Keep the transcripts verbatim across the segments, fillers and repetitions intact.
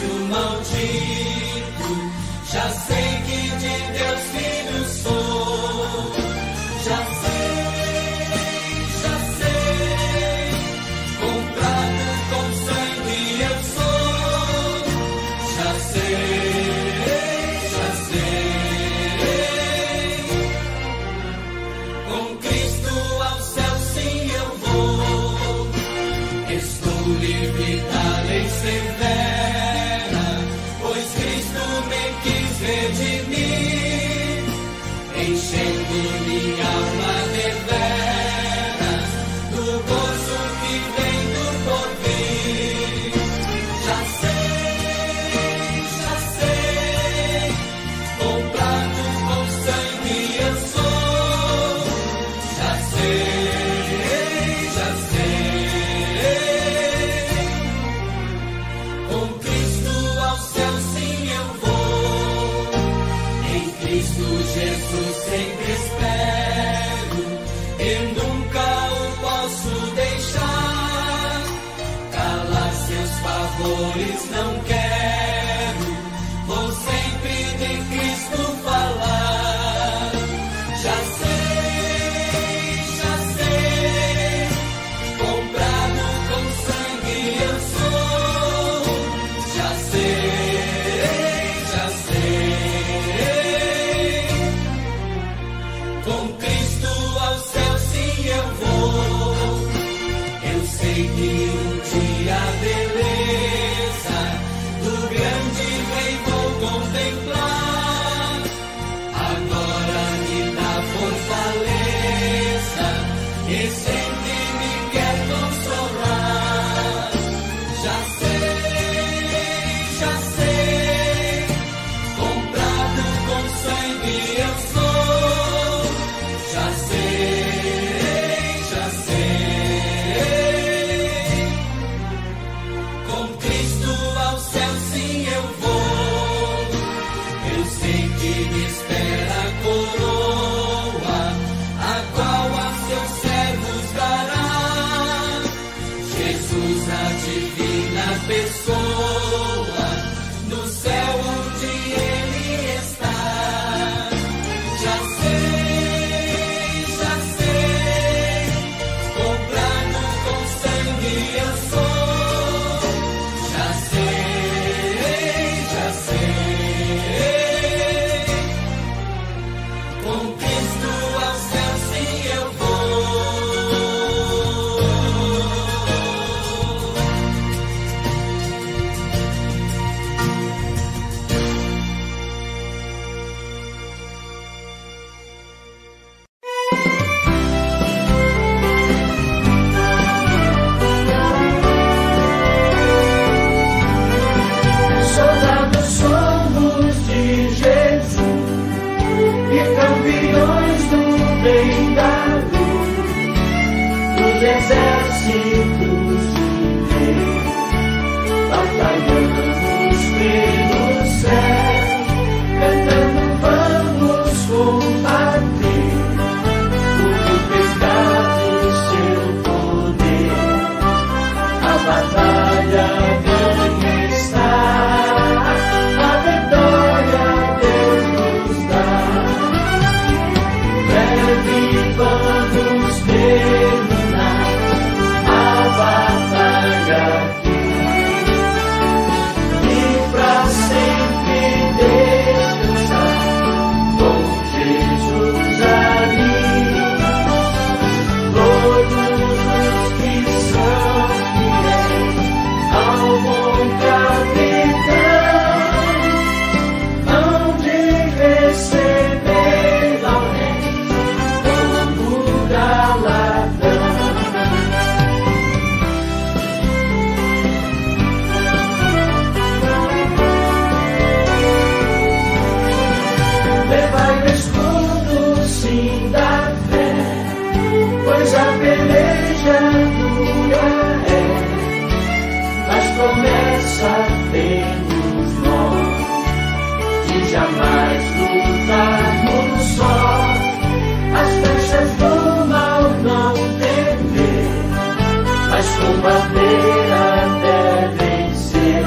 difícil, maldito. Já sei que de Deus filho sou. Já sei, já sei. Comprado com sangue eu sou. Já sei, já sei. Com Cristo ao céu sim eu vou. Estou livre da lei severa, pois Cristo me quis redimir, enchendo minha alma deveras do gozo que vem do porvir. Já sei, já sei, comprado com sangue eu sou. Já sei, já sei, com Cristo ao céu sim eu vou. Cristo Jesus sempre espero, eu nunca o posso deixar. Calar seus favores não quero, vou sempre de Cristo falar. Já sei, já sei, comprado com sangue eu sou. Já sei, já sei. Com Cristo ao céu sim eu vou. Eu sei que um dia a beleza do grande rei vou contemplar. Agora me dá fortaleza, e sempre me quer consolar. Já sei, já sei, comprado com sangue eu sou. Já sei, já sei, com Cristo ao céu sim eu vou. Eu sei que me espera a coroa, a qual a seus servos dará. Jesus, a divina pessoa, no céu onde ele está. Já sei, eu sou. Já sei, já sei, com Cristo ao céu sim eu vou. Combater até vencer.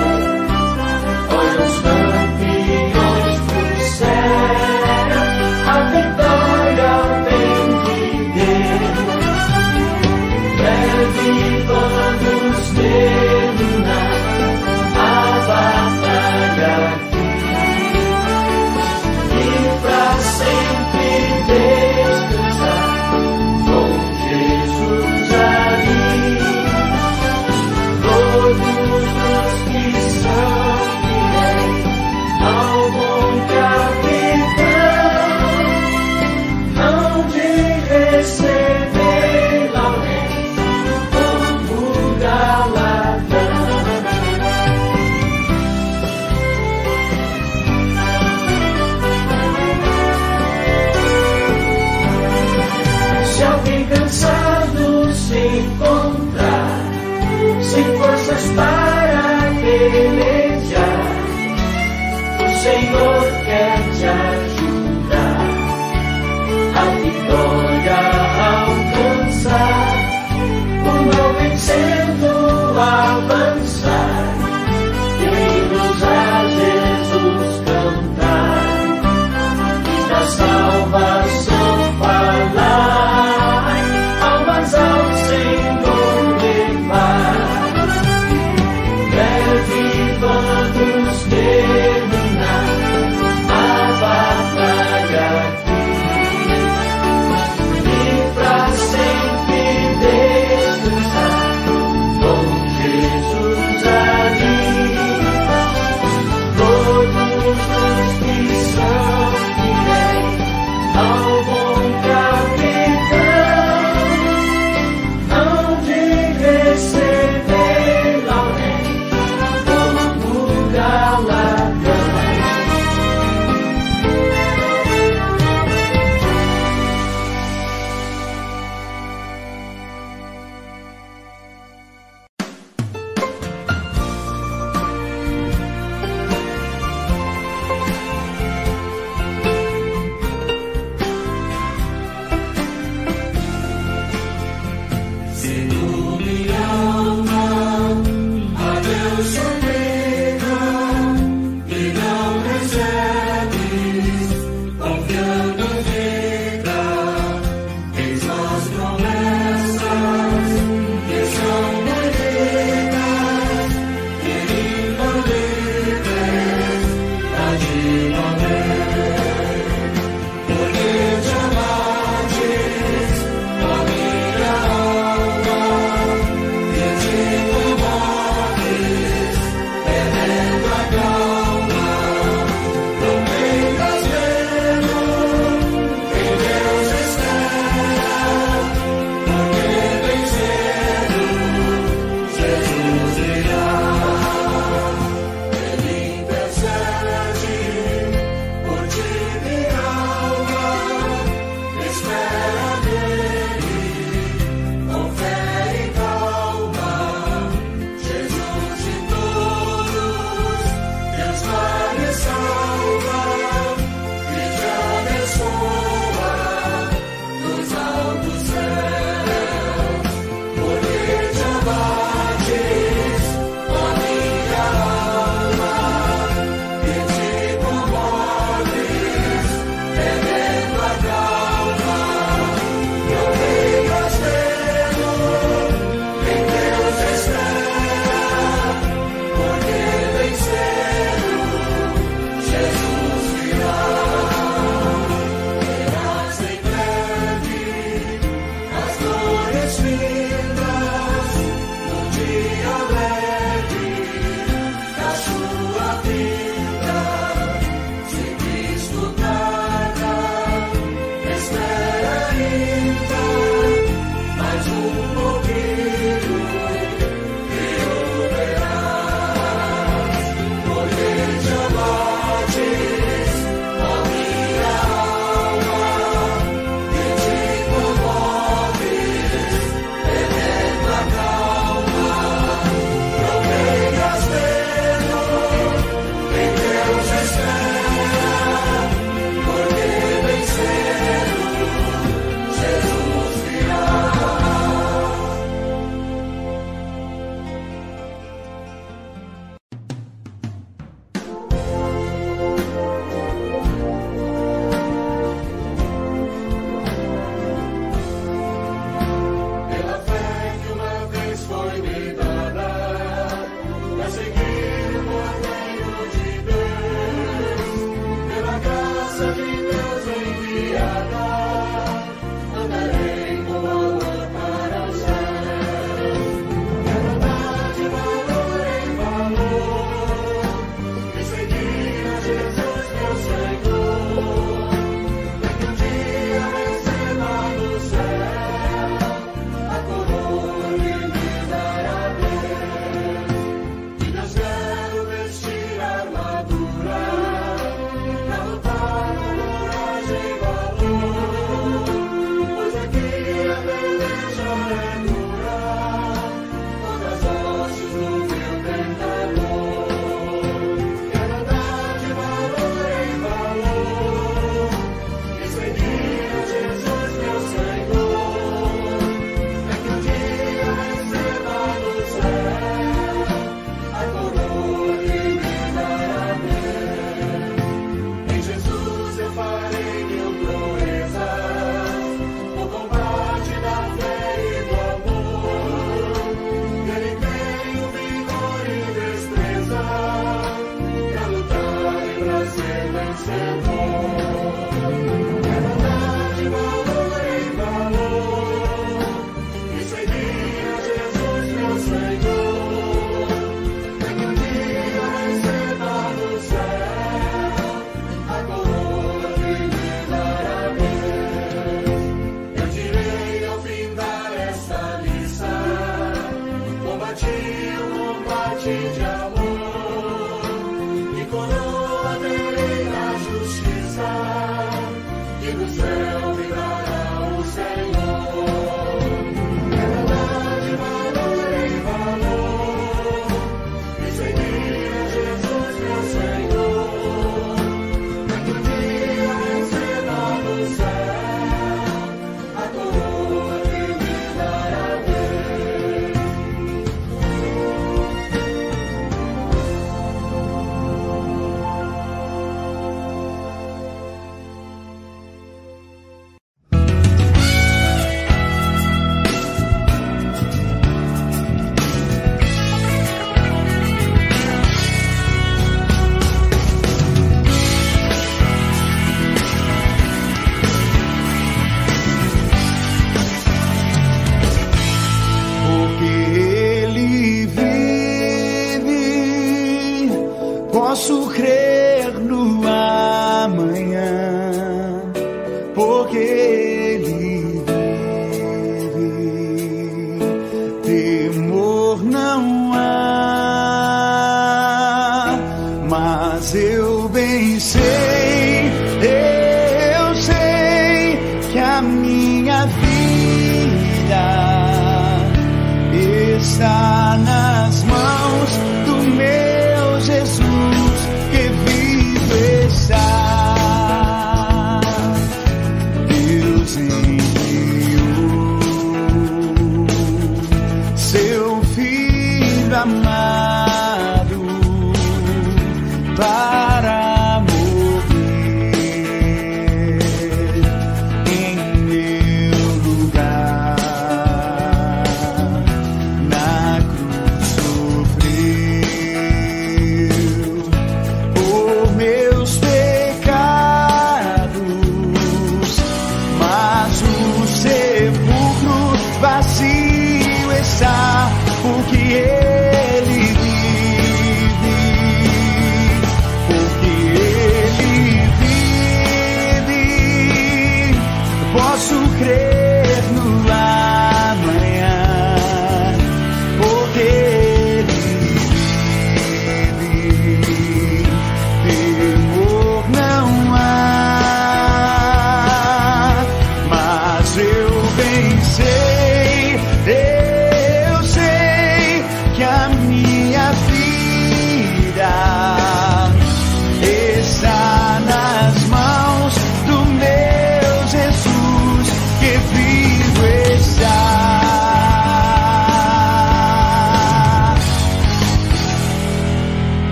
Senhor quer te ajudar a vitória alcançar, o mal vencendo avançar, vem-nos a Jesus cantar e da salvação falar, almas ao Senhor levar, breve vamos ter.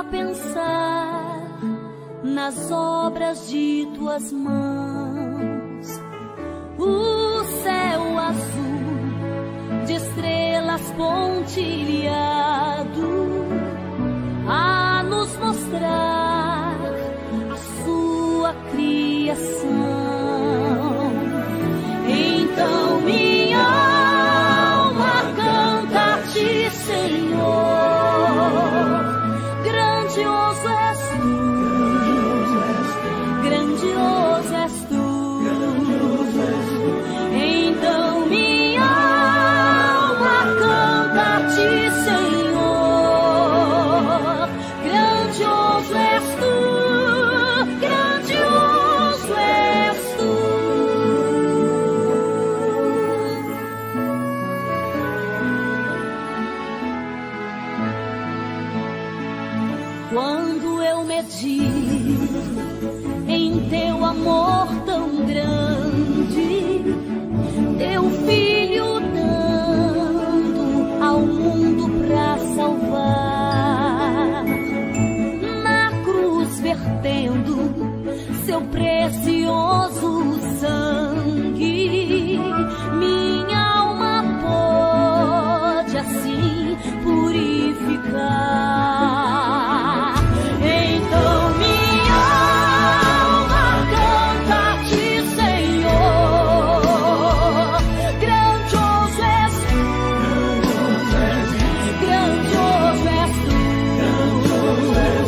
a pensar nas obras de tuas mãos. O céu azul de estrelas pontilhado a nos mostrar a sua criação. Então minha precioso sangue, minha alma pode assim purificar. Então minha alma canta-te, Senhor, grandioso és tu, grandioso és tu. Então minha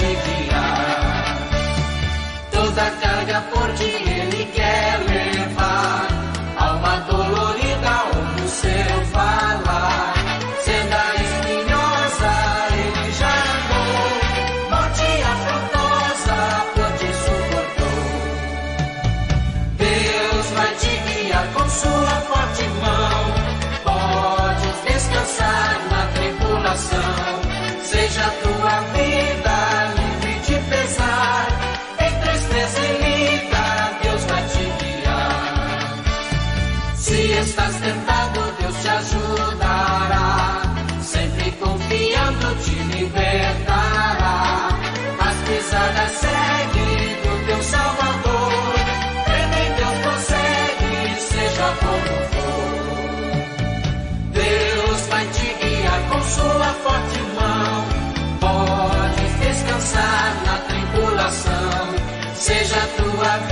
Chica. Sangue, sangue,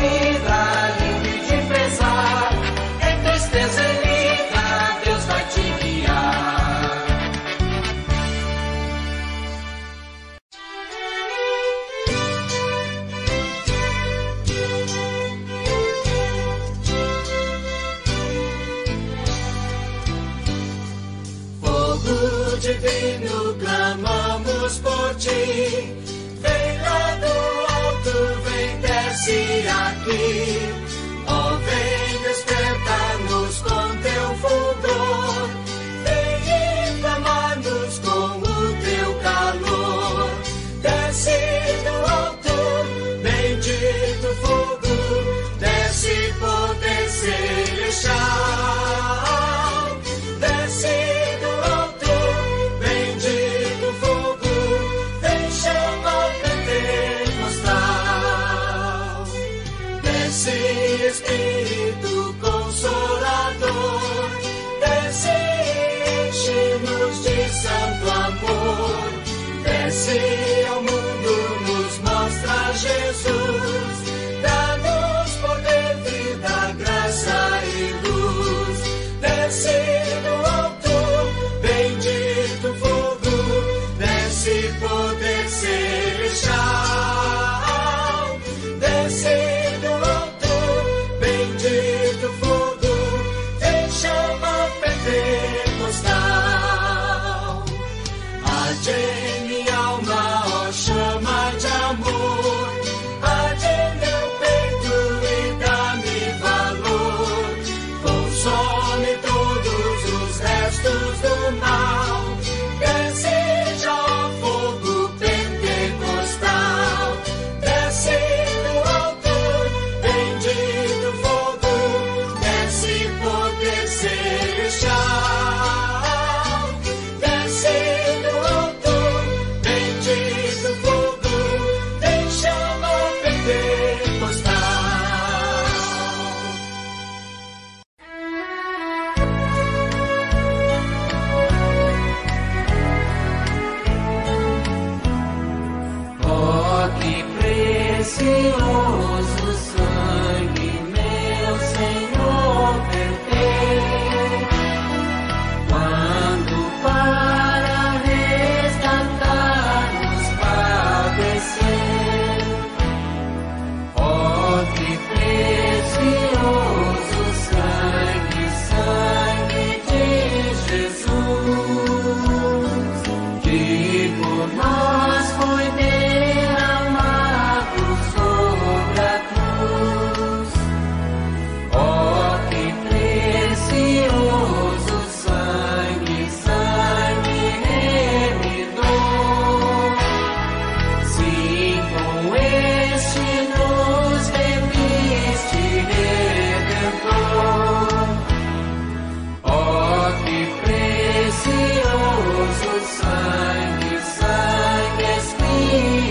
espírito.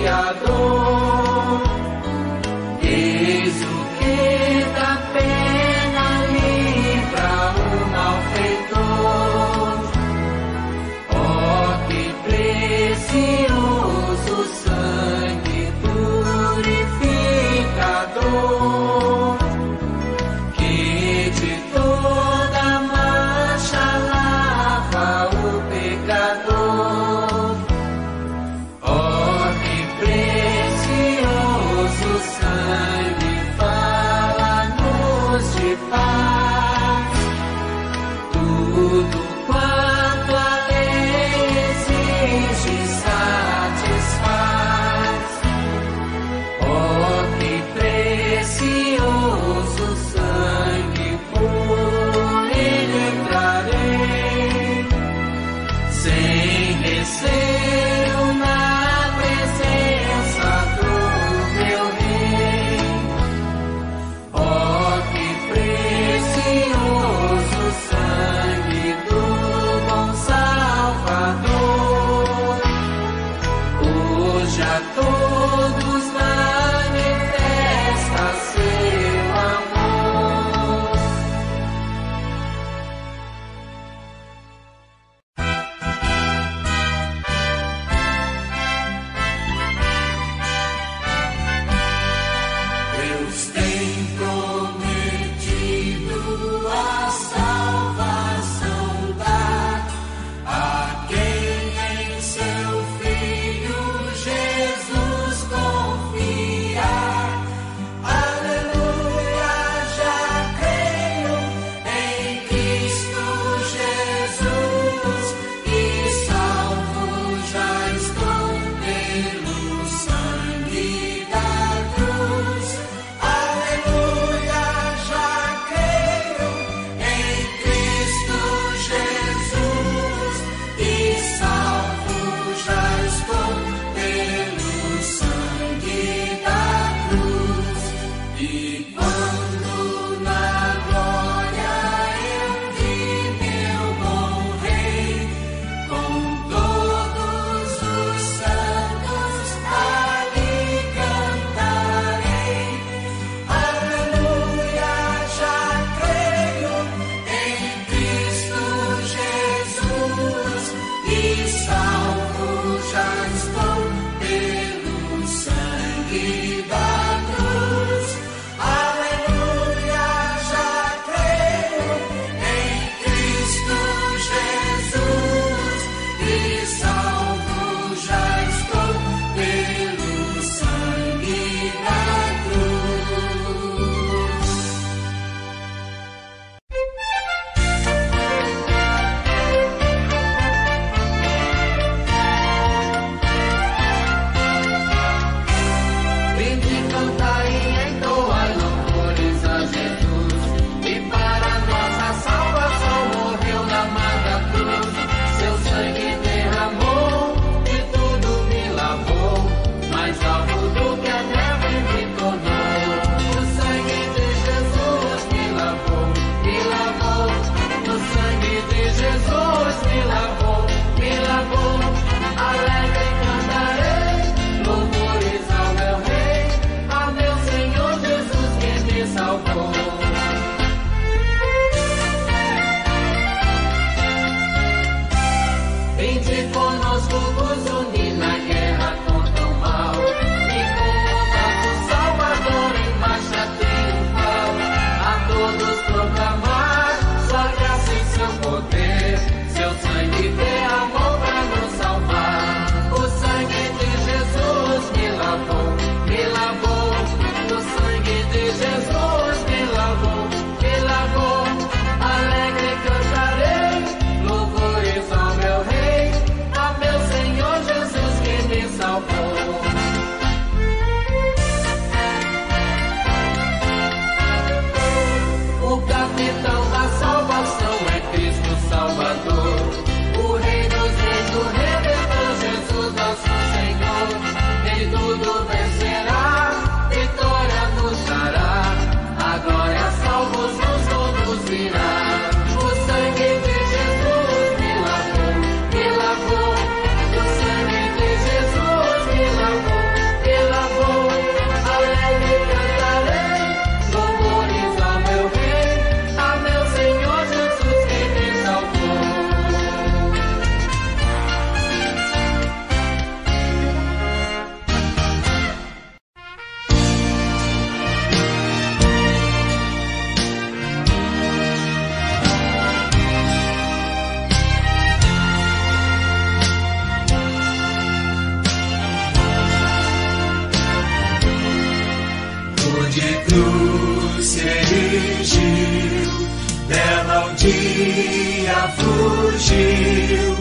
Jesus se erigiu, dela o dia fugiu,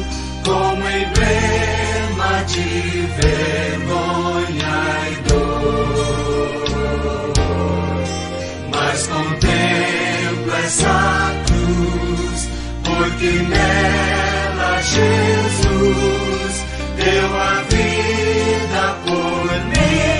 como emblema de vergonha e dor. Mas contempla essa cruz, porque nela Jesus deu a vida por mim.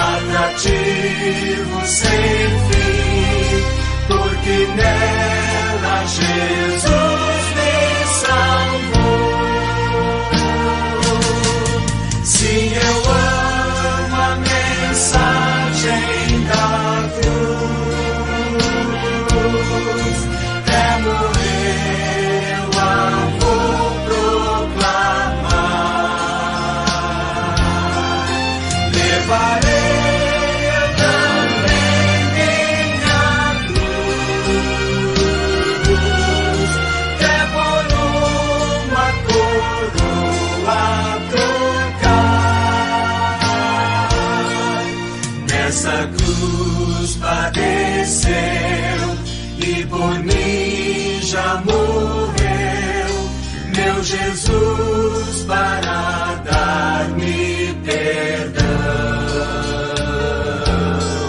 Atrativo sem fim, porque nela Jesus me salvou. Sim, eu amo a mensagem da cruz, até morrer eu a vou proclamar. Levarei e por mim já morreu, meu Jesus, para dar-me perdão.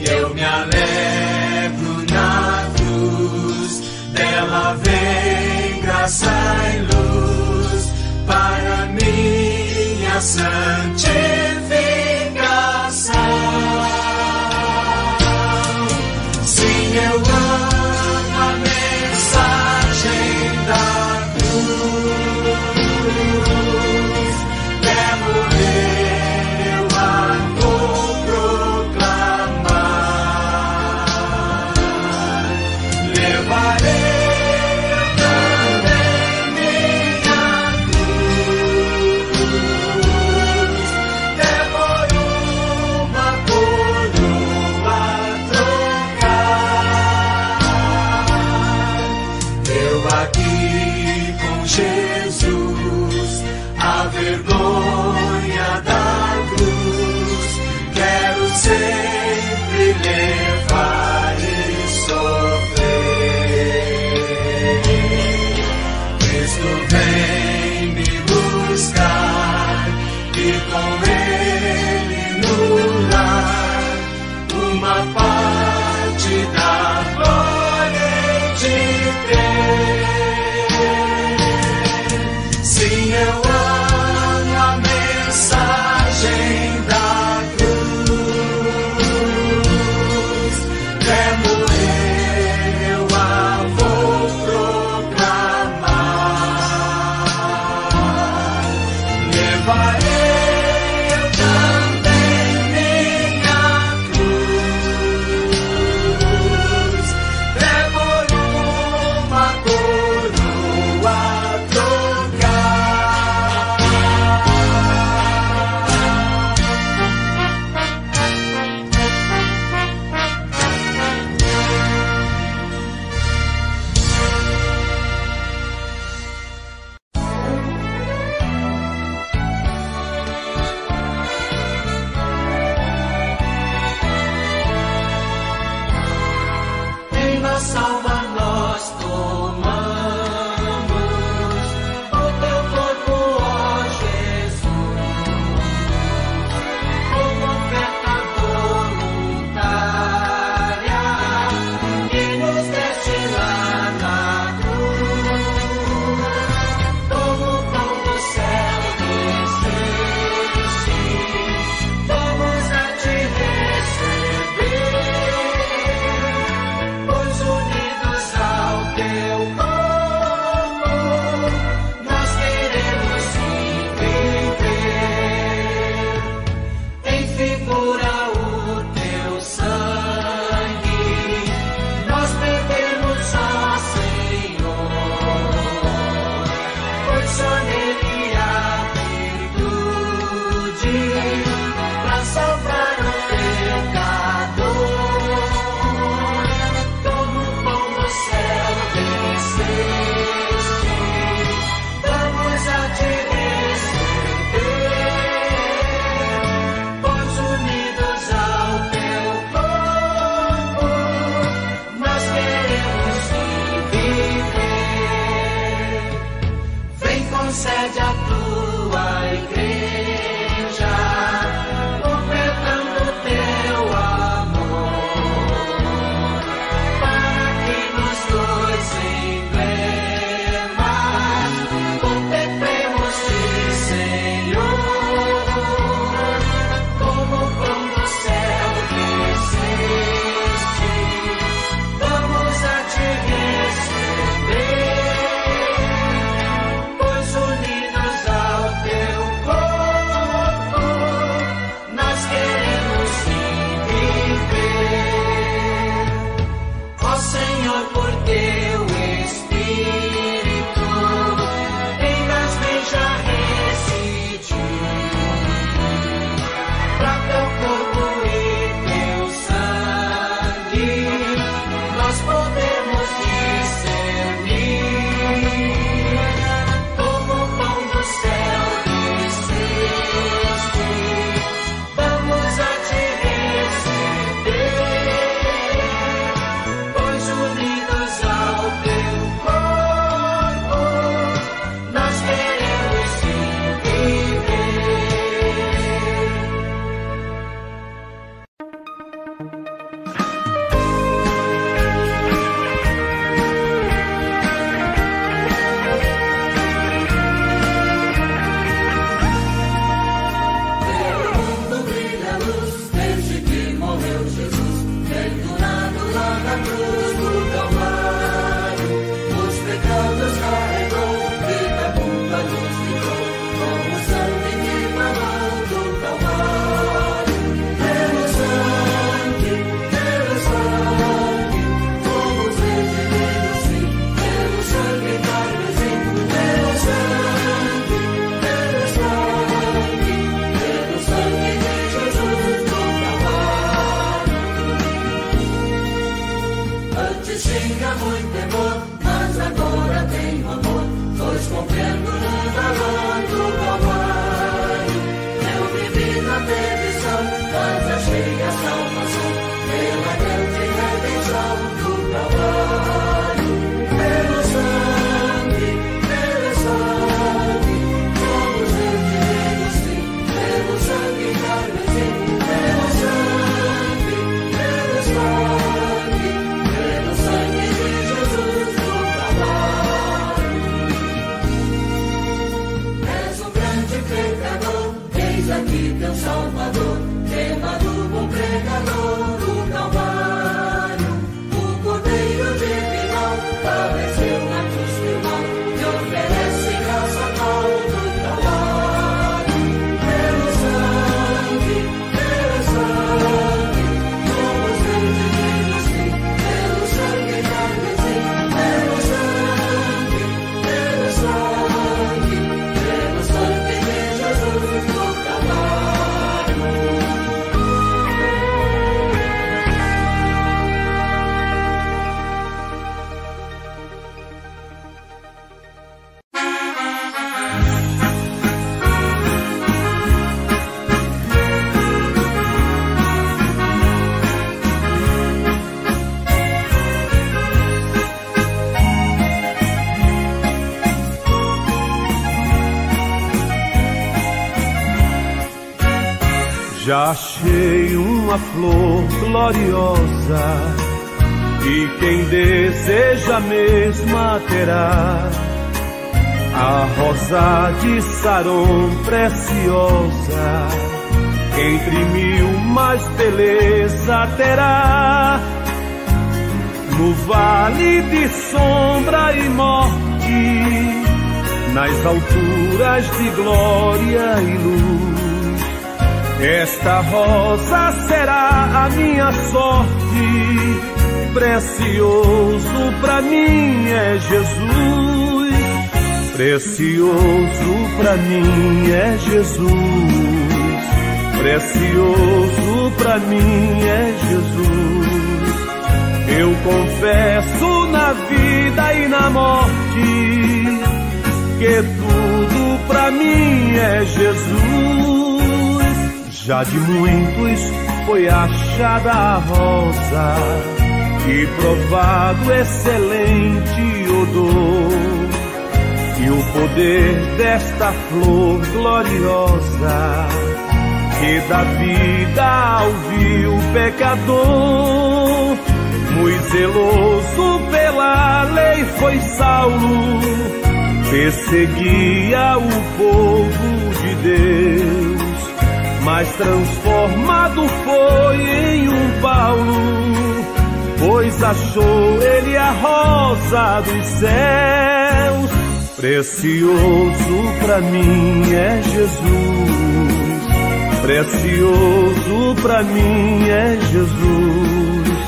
E eu me alegro na cruz, dela vem graça e luz para minha santificação. Eu amo a mensagem da cruz, até morrer eu a vou proclamar. Levarei eu também minha cruz, até por uma coroa trocar. Jesus, a vergonha da cruz, quero sempre levar e sofrer. Cristo vem me buscar e com Ele no lar, uma parte da glória de Deus. Sim, eu amo a mensagem da cruz, até morrer eu a vou proclamar. Levarei eu também minha cruz, Concede a tua igreja, completando teu amor, para que nos dois emblemas contemplemos de Senhor, como o pão do céu desceste, vamos a te receber. Já achei uma flor gloriosa e quem deseja a mesma terá. A rosa de Saron preciosa, entre mil mais beleza terá. No vale de sombra e morte, nas alturas de glória e luz, esta rosa será a minha sorte, precioso pra mim é Jesus, precioso pra mim é Jesus. precioso pra mim é Jesus. Eu confesso na vida e na morte que tudo pra mim é Jesus. Já de muitos foi achada a rosa e provado excelente odor, e o poder desta flor gloriosa que dá vida ao vil pecador. Muito zeloso pela lei foi Saulo, perseguia o povo de Deus, mas transformado foi em um Paulo, pois achou ele a rosa dos céus. Precioso pra mim é Jesus, precioso pra mim é Jesus.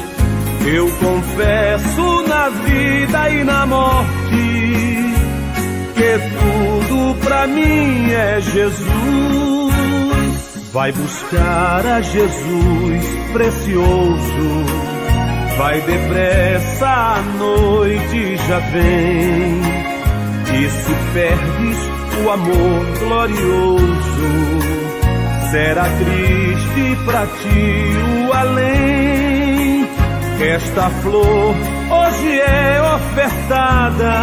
Eu confesso na vida e na morte que tudo pra mim é Jesus. Vai buscar a Jesus precioso, vai depressa, a noite já vem, e se perdes o amor glorioso, será triste pra ti o além. Esta flor hoje é ofertada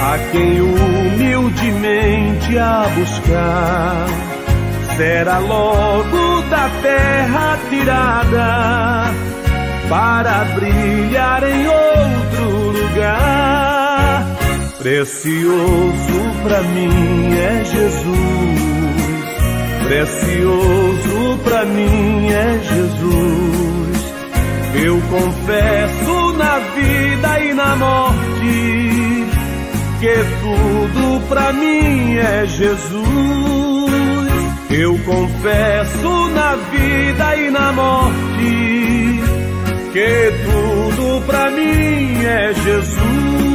a quem humildemente a buscar, será logo da terra tirada para brilhar em outro lugar. Precioso pra mim é Jesus, precioso pra mim é Jesus. Eu confesso na vida e na morte que tudo pra mim é Jesus. Eu confesso na vida e na morte que tudo pra mim é Jesus.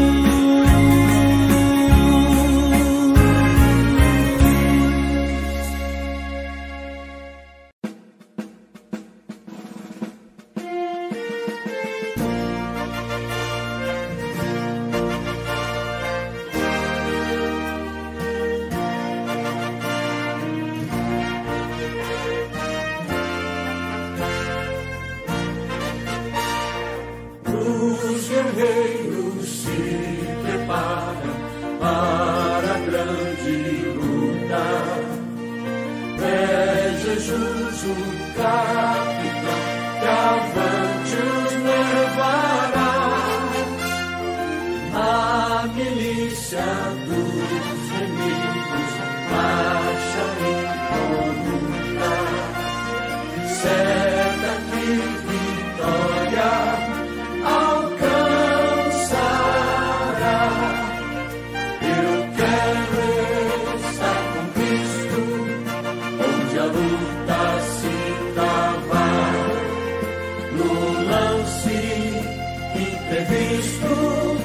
Visto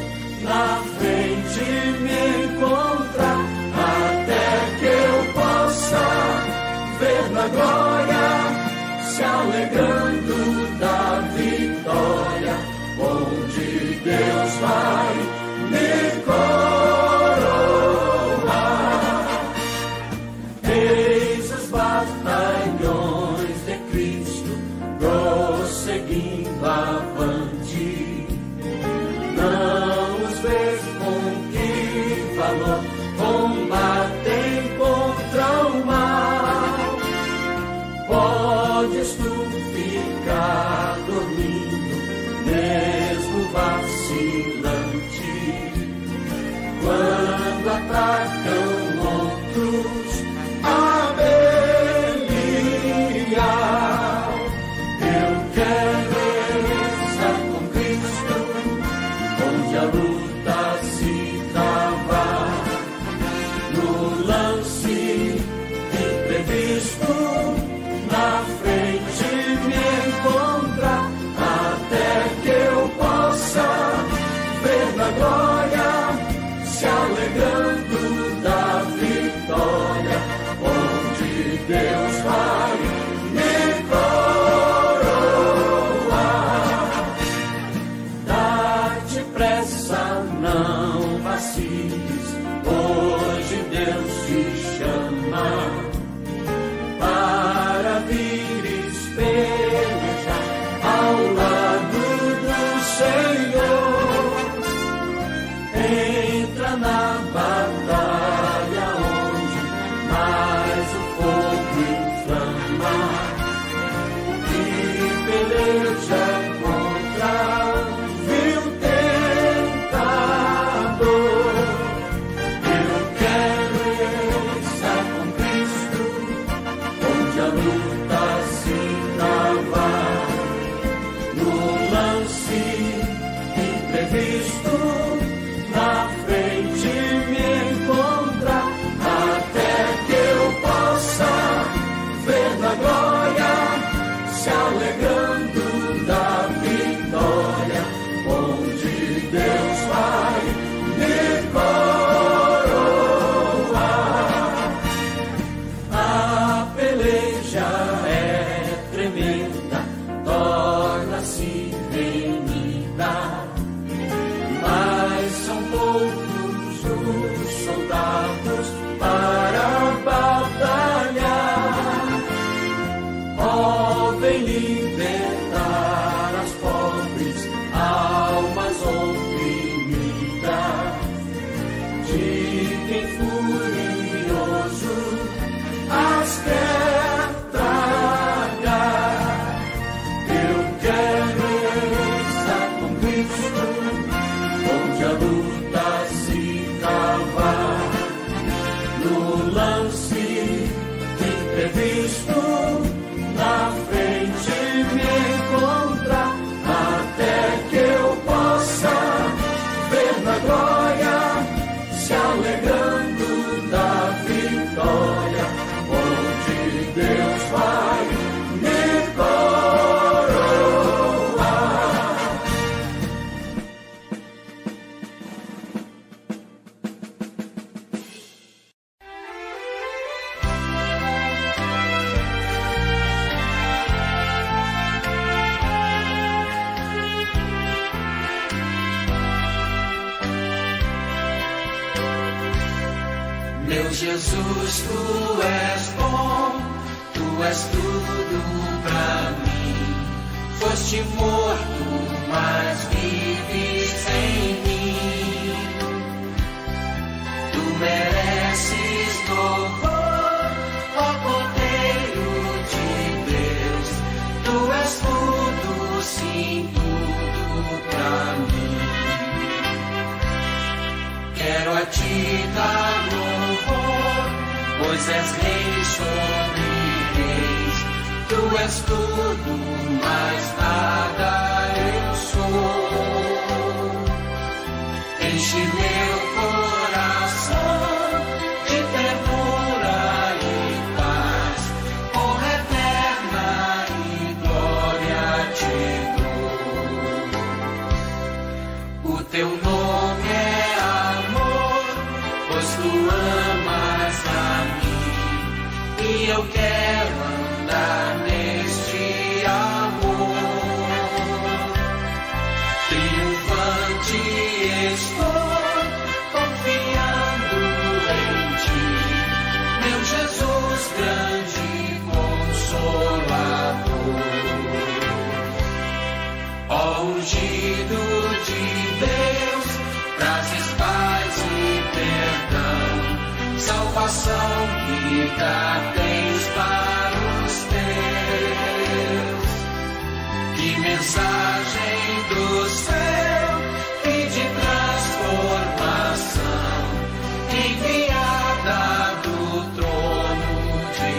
na frente me encontrar. libertar as pobres almas oprimidas, de quem furioso as quer tragar. Eu quero estar com Cristo, onde a luta se cavar, no lance imprevisto, na frente me encontrar, até que eu possa ver na glória, se alegrando da vitória, onde Deus vai me coroar. Meu Jesus, tu és bom, tu és tudo pra mim. Foste morto, mas vives em mim. Tu mereces louvor, ó Cordeiro de Deus. Tu és tudo, sim, tudo pra mim. Quero a ti dar louvor, pois és rei sobre reis. Tu és tudo, mas nada eu sou. Enche meu coração de ternura e paz, honra eterna e glória te dou. O teu nome é e eu quero andar neste amor. Triunfante estou, confiando em ti, meu Jesus grande consolador. Ó ungido de Deus, trazes paz e perdão, salvação que dá para os teus. Que mensagem do céu e de transformação, enviada do trono de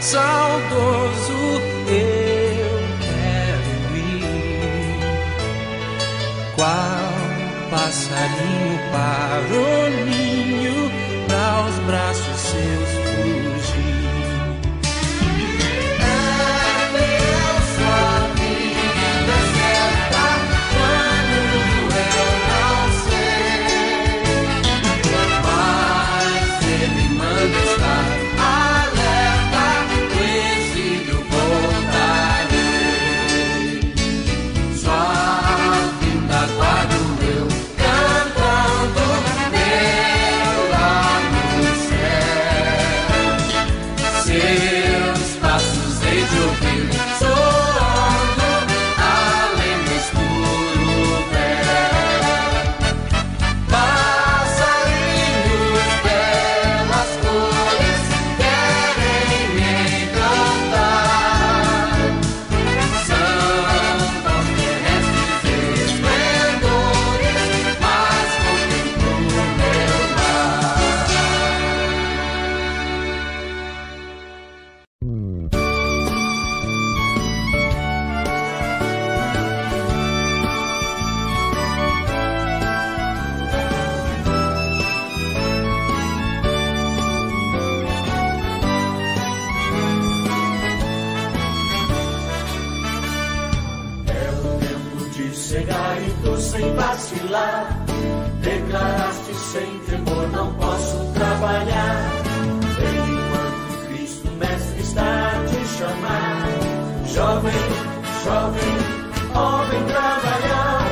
saudoso eu quero ir, qual passarinho para o ninho, para os braços seus fugir. É meu só vida certa. Chegaste sem vacilar, declaraste sem temor, não posso trabalhar. Enquanto Cristo Mestre está a te chamar, jovem, jovem, homem trabalhar.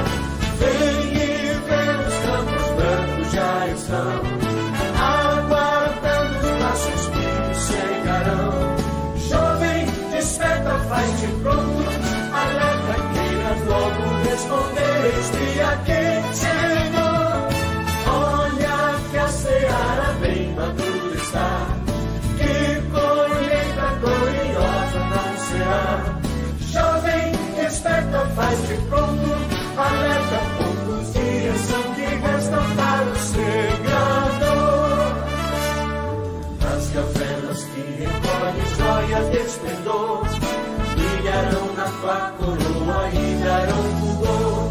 Vem e vê os campos brancos já estão aguardando, nosso espírito chegarão. Jovem, desperta, faz-te pronto, alerta, queiras logo respondeste a quem chegou. Olha que a seara bem madura está, que colheita gloriosa nascerá. Jovem, desperta, faz-te pronto, alerta, poucos dias são que restam para o segador. As cavernas que recolhem joias de esplendor brilharão na tua coroa e darão fulgor.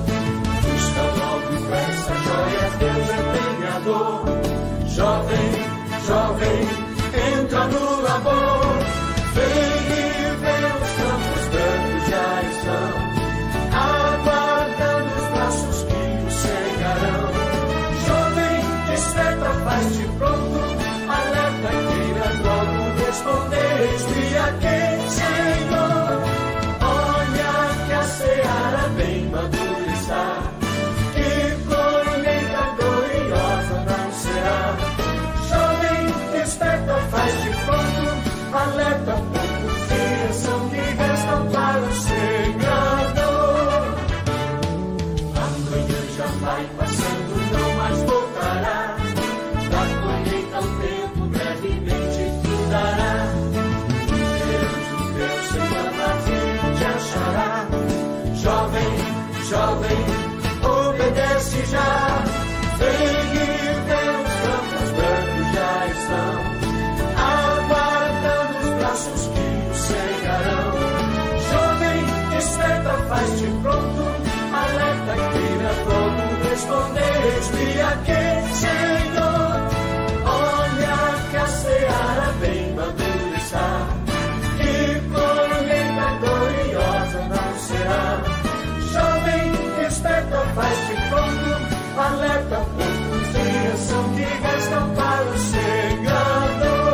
Busca logo essa joia, Deus é penhador. Jovem, jovem, entra no labor. Vem e vê os campos brancos já estão aguardando os braços que nos chegarão. Jovem, desperta, faz-te pronto, alerta, queira logo responder este a quem chegou. Seara bem madura está, que colheita gloriosa não será. Jovem, desperta, faz-te pronto, alerta, poucos dias são que restam para o segador. Amanhã já vai passando, não mais voltará, da colheita ao tempo brevemente tu dará. O teu Senhor vazio te achará. Jovem, jovem, obedece já. Vem e vê os campos brancos já estão aguardando os braços que nos chegarão. Jovem, desperta, faz-te pronto, alerta, queira logo responder este a quem chegou. Olha que a seara bem madura está, que colheita gloriosa nascerá. Jovem, desperta, faz-te pronto, alerta, poucos dias são que restam para o chegador.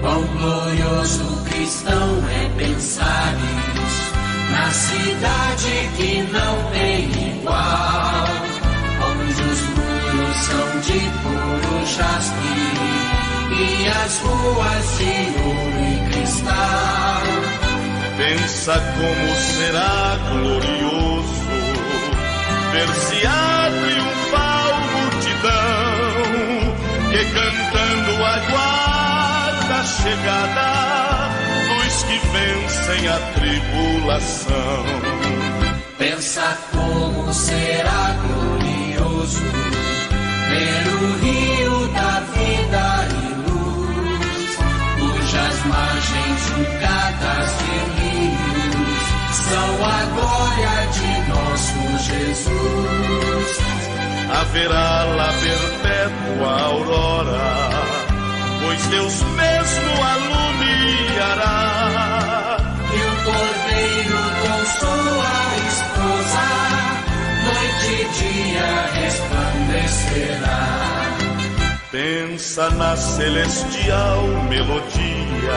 Quão glorioso cristão é pensar nisso, na cidade que não tem igual, onde os muros são de puro jaspe e as ruas de ouro e cristal. Pensa como será glorioso ver se a triunfal multidão que cantando aguarda a chegada que vencem a tribulação. Pensa como será glorioso ver o rio da vida e luz, cujas margens julgadas de rios são a glória de nosso Jesus. Haverá lá perpétua aurora, pois Deus mesmo alumiará. Pensa na celestial melodia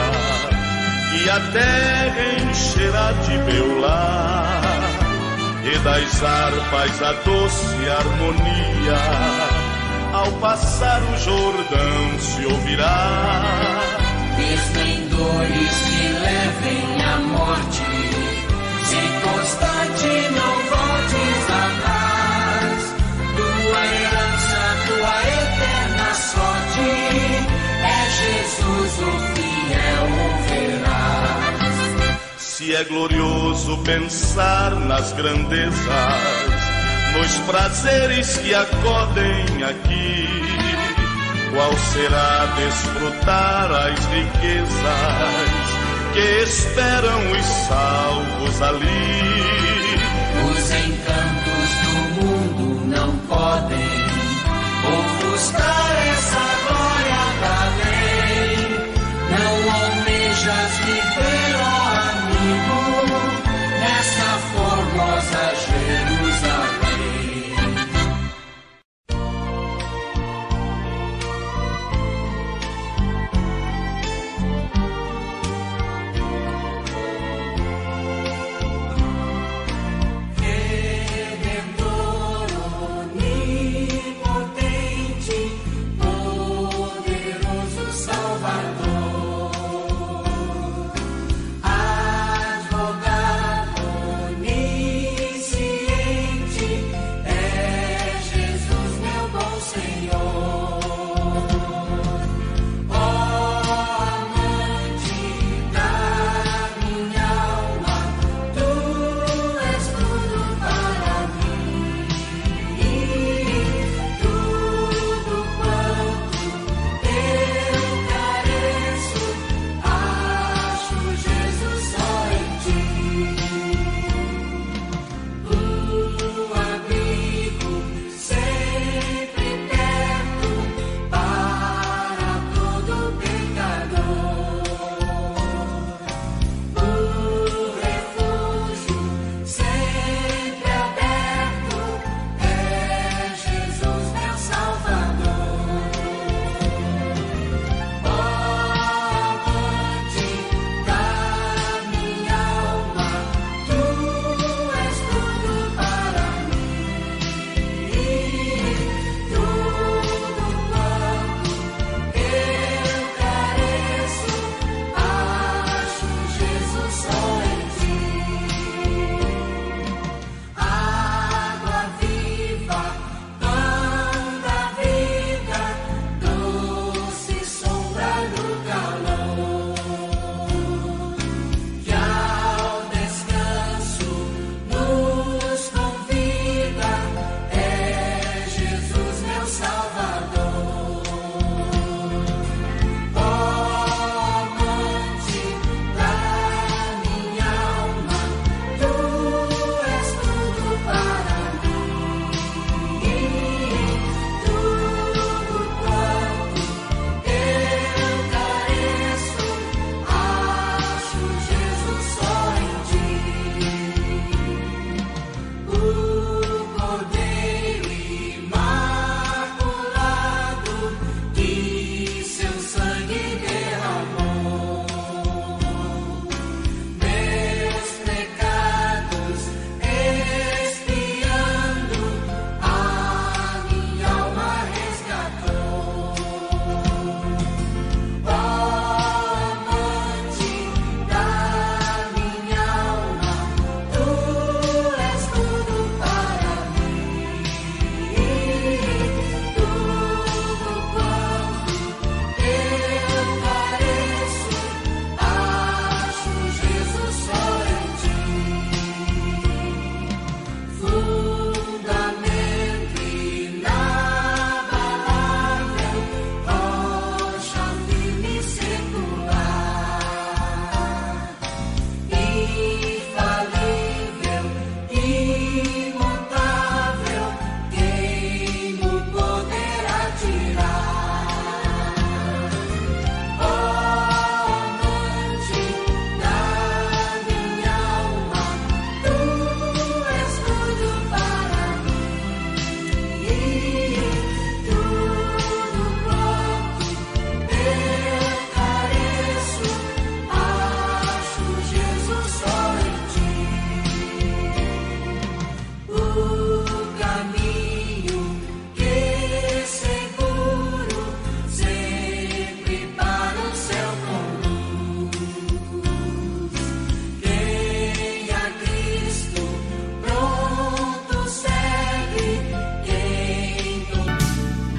que a terra encherá de beular, e das harpas a doce harmonia ao passar o Jordão se ouvirá. Esplendores que levem à morte, se constante não voltes atrás, tua herança, tua eterna sorte é Jesus o fiel verás. Se é glorioso pensar nas grandezas, nos prazeres que acodem aqui, qual será desfrutar as riquezas que esperam os salvos ali. Os encantos do mundo não podem ofuscar essa glória da lei. Não almejas viver, ó amigo, nessa formosa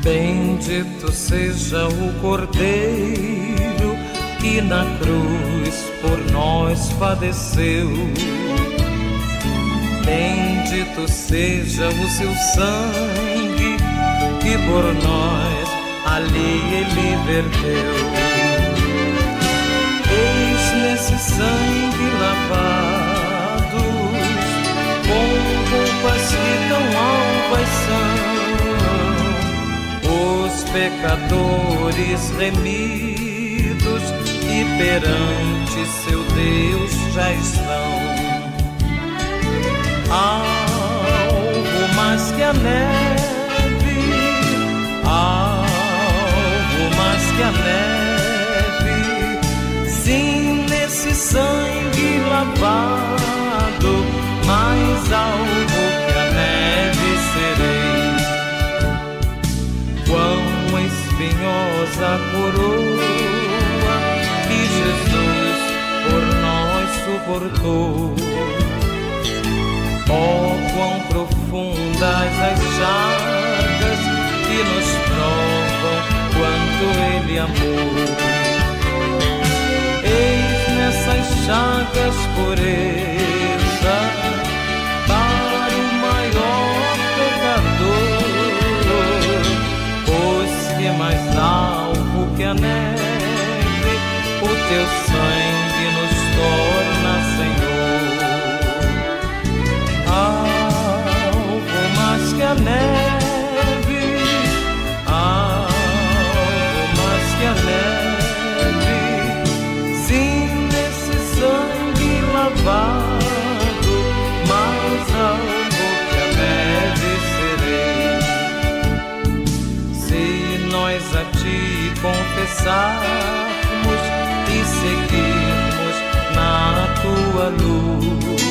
Bendito seja o Cordeiro que na cruz por nós padeceu. Bendito seja o seu sangue que por nós ali ele verteu. Eis nesse sangue lavado pecadores remidos e perante seu Deus já estão. Algo mais que a neve, algo mais que a neve, sim, nesse sangue lavado, mais algo que a neve serei. Quão espinhosa a coroa que Jesus por nós suportou. Oh, quão profundas as chagas que nos provam quanto Ele amou. Eis nessas chagas pureza para o maior pecador. Mais alvo que a neve, o teu sangue nos torna, Senhor. Algo mais que a neve, algo mais que a neve, sim, nesse sangue lavado, mais algo que a neve serei. Nós a Ti confessarmos e seguirmos na Tua luz.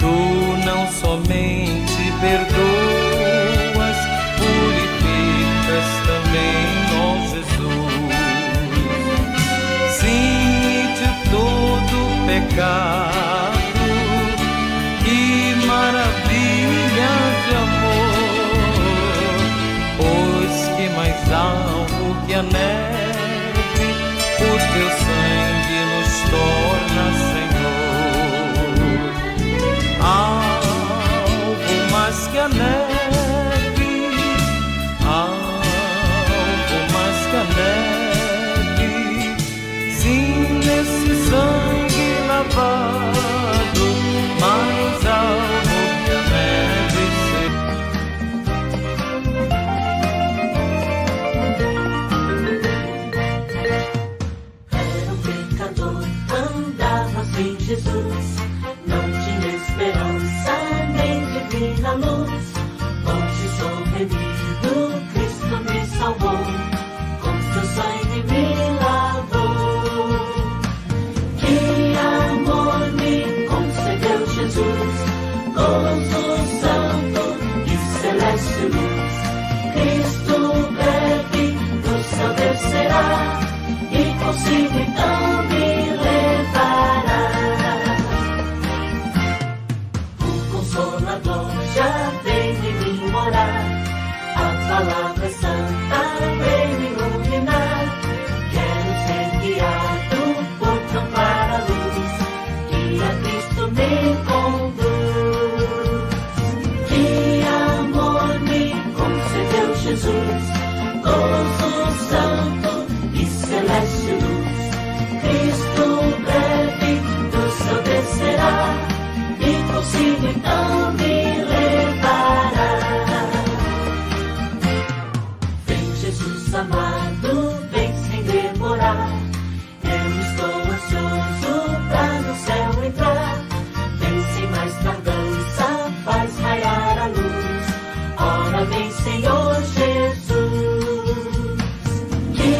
Tu não somente perdoas, purificas também, ó Jesus. Sim, de todo pecado, que maravilha de amor. Mais alvo que a neve, o teu sangue nos torna, Senhor. Algo mais que a neve, algo mais que a neve, sim, nesse sangue lavado, mais alvo que a neve. Sem Jesus, não tinha esperança nem divina luz. Hoje sou remido, Cristo me salvou, com seu sangue me lavou. Que amor me concedeu Jesus, gozo santo e celeste luz. Cristo breve nos estabelecerá e consigo então me levar. Já vem de mim morar, a palavra santa vem me iluminar. Quero ser guiado por tão clara luz, que a Cristo me conduz. Que amor me concedeu Jesus, gozo santo e celeste luz. Cristo breve nos estabelecerá e consigo então me levará. Vem Jesus amado, vem sem demorar. Eu estou ansioso pra no céu entrar. Vem sem mais tardança, faz raiar a luz. Ora vem Senhor Jesus. Que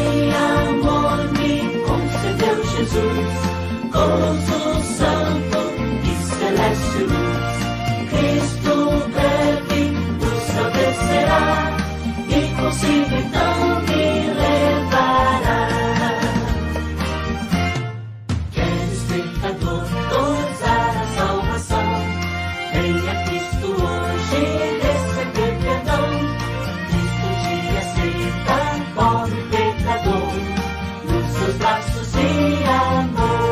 amor me concedeu Jesus, gozo santo celeste luz. Cristo breve nos estabelecerá e consigo então me levará. Queres pecador gozar a salvação, venha Cristo hoje receber perdão. Cristo te aceita, pobre pecador, nos seus braços de amor.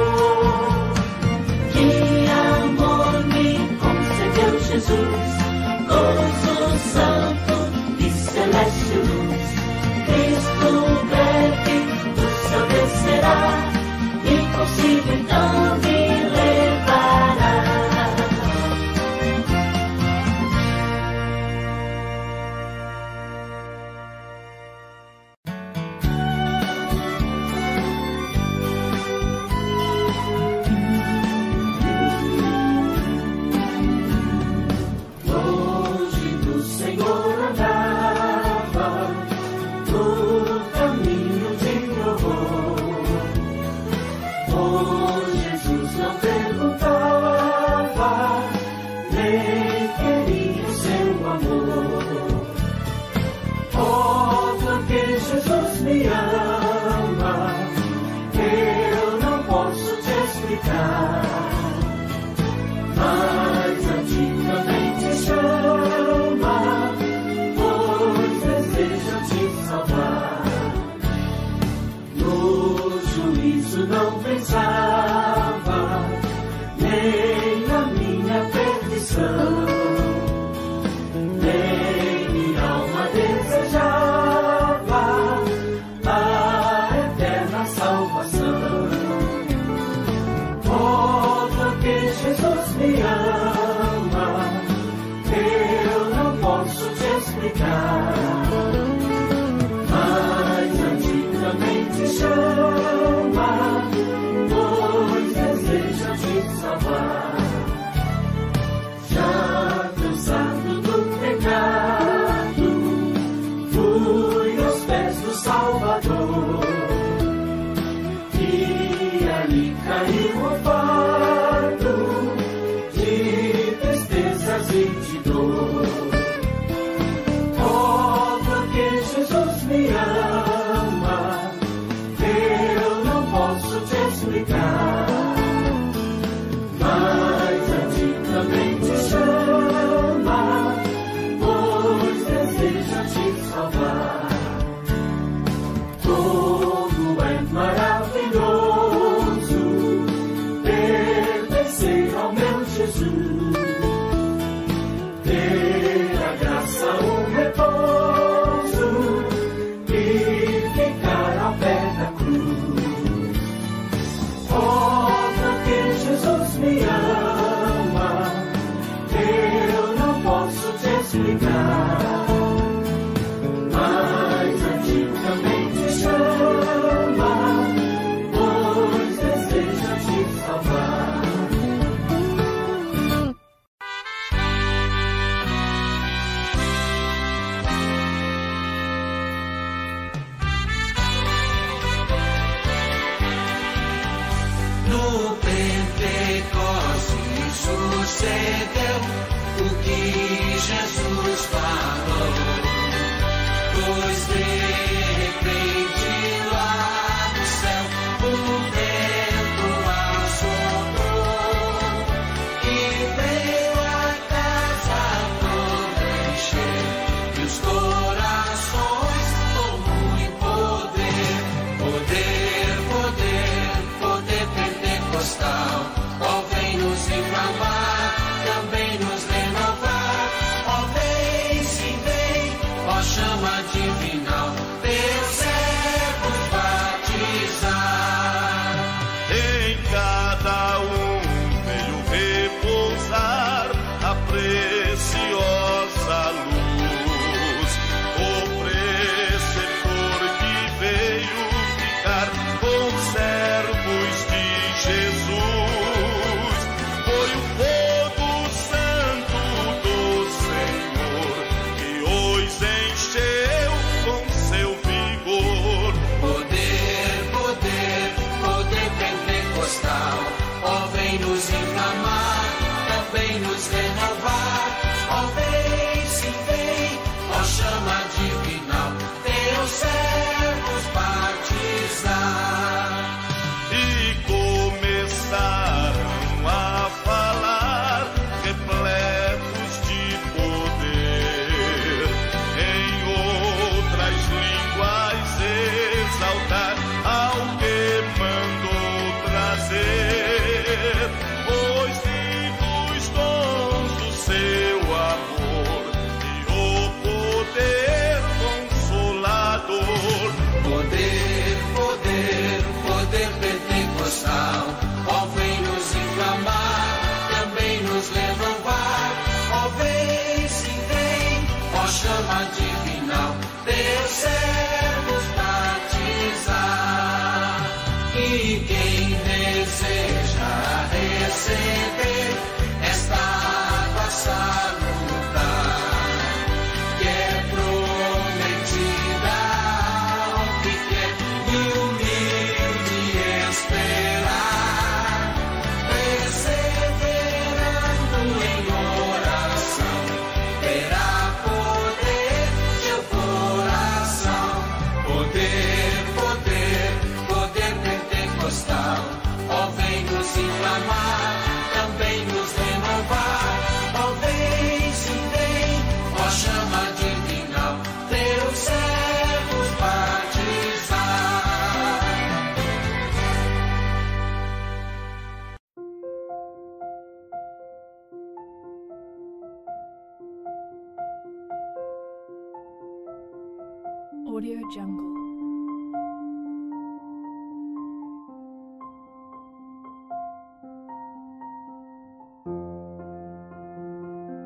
Audio Jungle.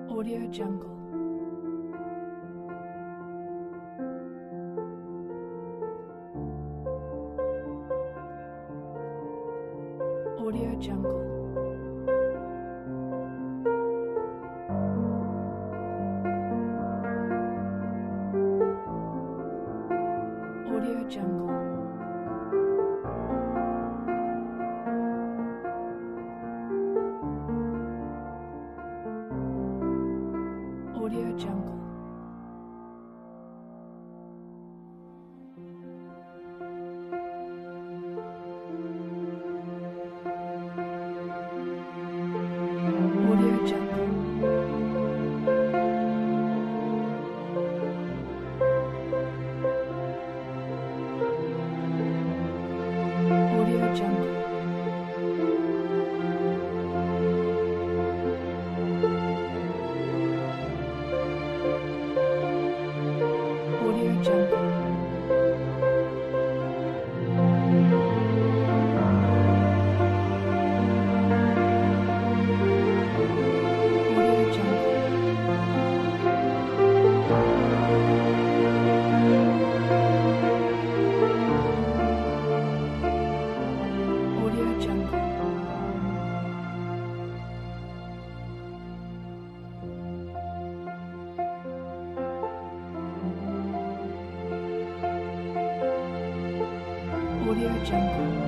Audio Jungle. Audio Jungle. Audio Jungle. Audio Jungle. Audio Jungle. Audio Jungle. Audio Jungle. Audio Jungle.